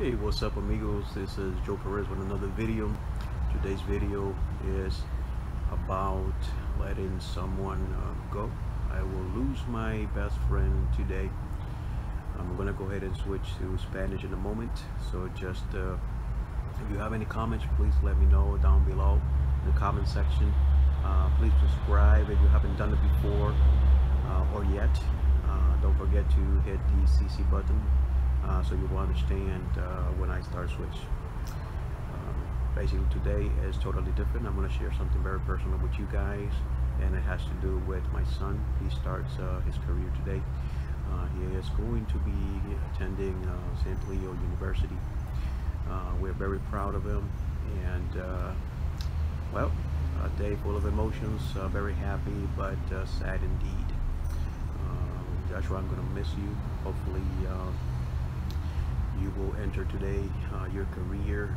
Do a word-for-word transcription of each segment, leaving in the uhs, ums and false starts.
Hey, what's up amigos? This is Joe Perez with another video. Today's video is about letting someone uh, go. I will lose my best friend today. I'm gonna go ahead and switch to Spanish in a moment. So just uh, if you have any comments, please let me know down below in the comment section. Uh, please subscribe if you haven't done it before uh, or yet. Uh, don't forget to hit the C C button. Uh, so you will understand uh, when I start switch. Um, basically today is totally different. I'm going to share something very personal with you guys, and it has to do with my son. He starts uh, his career today. Uh, he is going to be attending uh, Saint Leo University. Uh, we're very proud of him, and uh, well, a day full of emotions, uh, very happy but uh, sad indeed. Uh, Joshua, I'm going to miss you. Hopefully uh, you will enter today uh, your career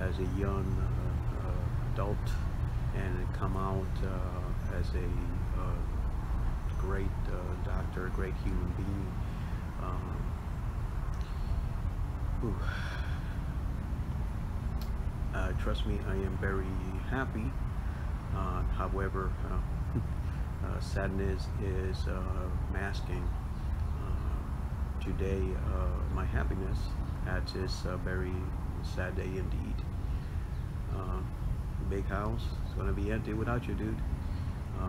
as a young uh, uh, adult and come out uh, as a uh, great uh, doctor, great human being. Um, uh, trust me, I am very happy. Uh, however, uh, uh, sadness is uh, masking today uh, my happiness at this uh, very sad day indeed. Uh, big house, it's gonna be empty without you, dude. Uh,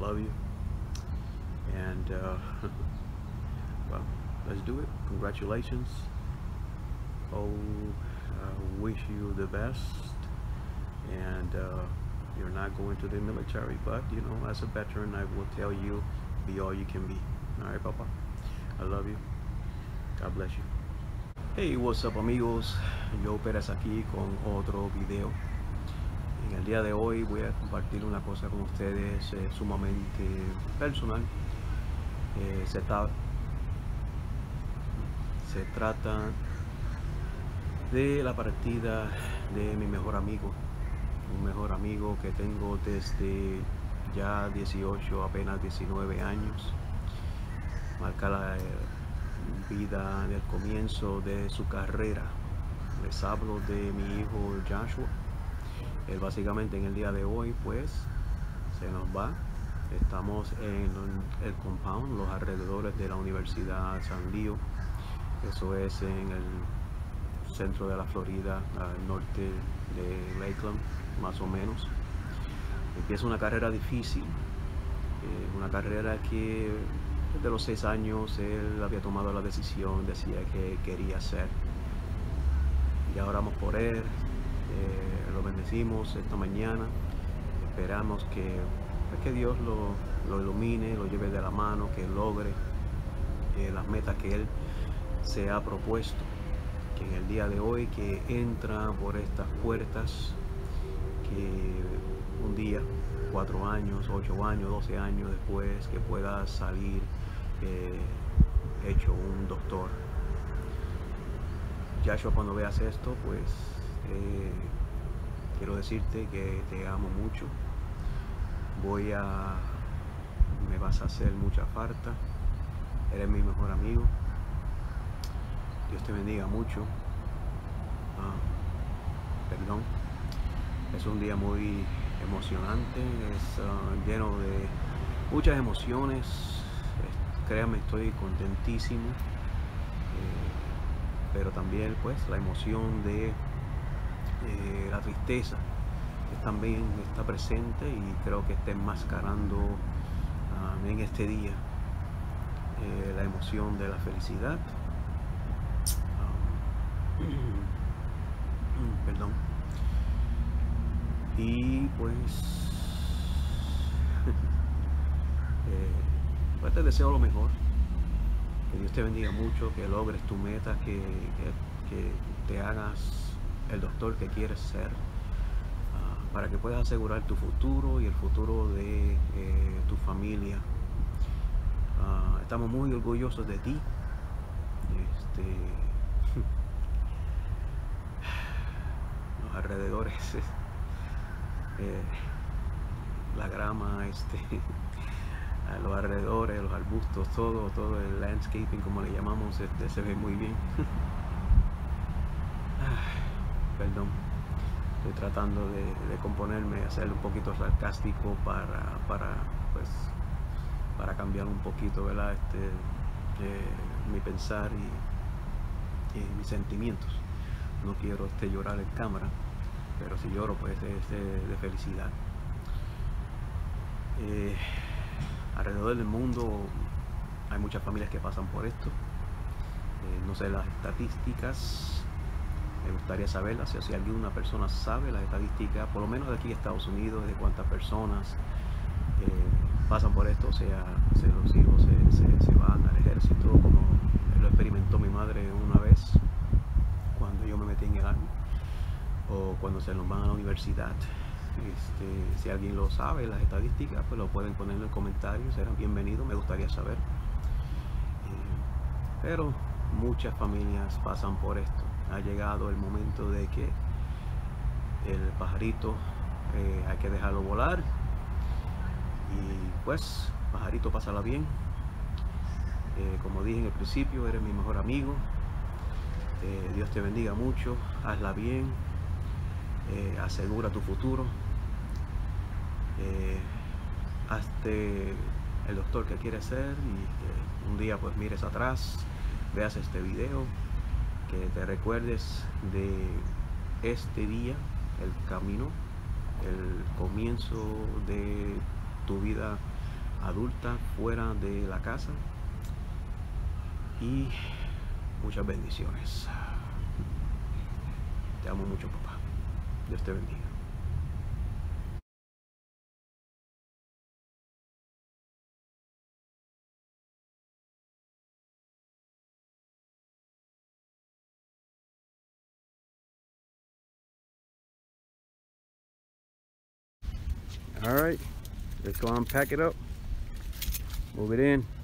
love you, and uh, well, let's do it. Congratulations. Oh, uh, wish you the best, and uh, you're not going to the military, but you know, as a veteran, I will tell you, be all you can be. All right, Papa. I love you. God bless you. Hey, what's up amigos? Joe Perez aquí con otro video. En el día de hoy voy a compartir una cosa con ustedes eh, sumamente personal. Eh, se, tra se trata de la partida de mi mejor amigo. Un mejor amigo que tengo desde ya dieciocho, apenas diecinueve años. Marca la vida del comienzo de su carrera. Les hablo de mi hijo Joshua. Él básicamente en el día de hoy pues se nos va. Estamos en el compound, los alrededores de la Universidad San Leo. Eso es en el centro de la Florida, al norte de Lakeland, más o menos. Empieza una carrera difícil, una carrera que desde los seis años él había tomado la decisión, decía que quería hacer. Ya oramos por él, eh, lo bendecimos esta mañana, esperamos que, que Dios lo, lo ilumine, lo lleve de la mano, que logre eh, las metas que él se ha propuesto, que en el día de hoy que entra por estas puertas, que un día, cuatro años, ocho años, doce años después, que pueda salir eh, hecho un doctor. Joshua, cuando veas esto, pues eh, quiero decirte que te amo mucho. Voy a, me vas a hacer mucha falta. Eres mi mejor amigo. Dios te bendiga mucho. Ah, perdón. Es un día muy emocionante, es uh, lleno de muchas emociones. Créanme, estoy contentísimo, eh, pero también pues la emoción de eh, la tristeza que también está presente y creo que está enmascarando uh, en este día eh, la emoción de la felicidad. Um, perdón. Y pues, eh, pues te deseo lo mejor, que Dios te bendiga mucho, que logres tu meta, que, que, que te hagas el doctor que quieres ser, uh, para que puedas asegurar tu futuro y el futuro de eh, tu familia. Uh, estamos muy orgullosos de ti. Este, los alrededores. Eh, la grama, este, a los alrededores, los arbustos, todo, todo el landscaping como le llamamos, este, se ve muy bien. perdón. Estoy tratando de, de componerme, hacerlo un poquito sarcástico para, para, pues, para cambiar un poquito, ¿verdad? Este, eh, mi pensar y, y mis sentimientos. No quiero este, llorar en cámara, pero si lloro, pues es de, de felicidad. Eh, alrededor del mundo hay muchas familias que pasan por esto. Eh, no sé las estadísticas, me gustaría saberlas. Si alguna persona sabe las estadísticas, por lo menos de aquí a Estados Unidos, de cuántas personas eh, pasan por esto, o sea, se, los hijos se, se, se van al ejército, como lo experimentó mi madre una vez cuando yo me metí en el army, o cuando se los van a la universidad. Este, si alguien lo sabe, las estadísticas, pues lo pueden poner en los comentarios, serán bienvenidos, me gustaría saber. Eh, pero muchas familias pasan por esto. Ha llegado el momento de que el pajarito eh, hay que dejarlo volar, y pues, pajarito, pásala bien. Eh, como dije en el principio, eres mi mejor amigo. Eh, Dios te bendiga mucho, hazla bien. Eh, asegura tu futuro, eh, hazte el doctor que quieres ser, y eh, un día pues mires atrás, veas este video, que te recuerdes de este día, el camino, el comienzo de tu vida adulta fuera de la casa, y muchas bendiciones. Te amo mucho, papá. Dios te bendiga. All right, let's go on, pack it up, move it in.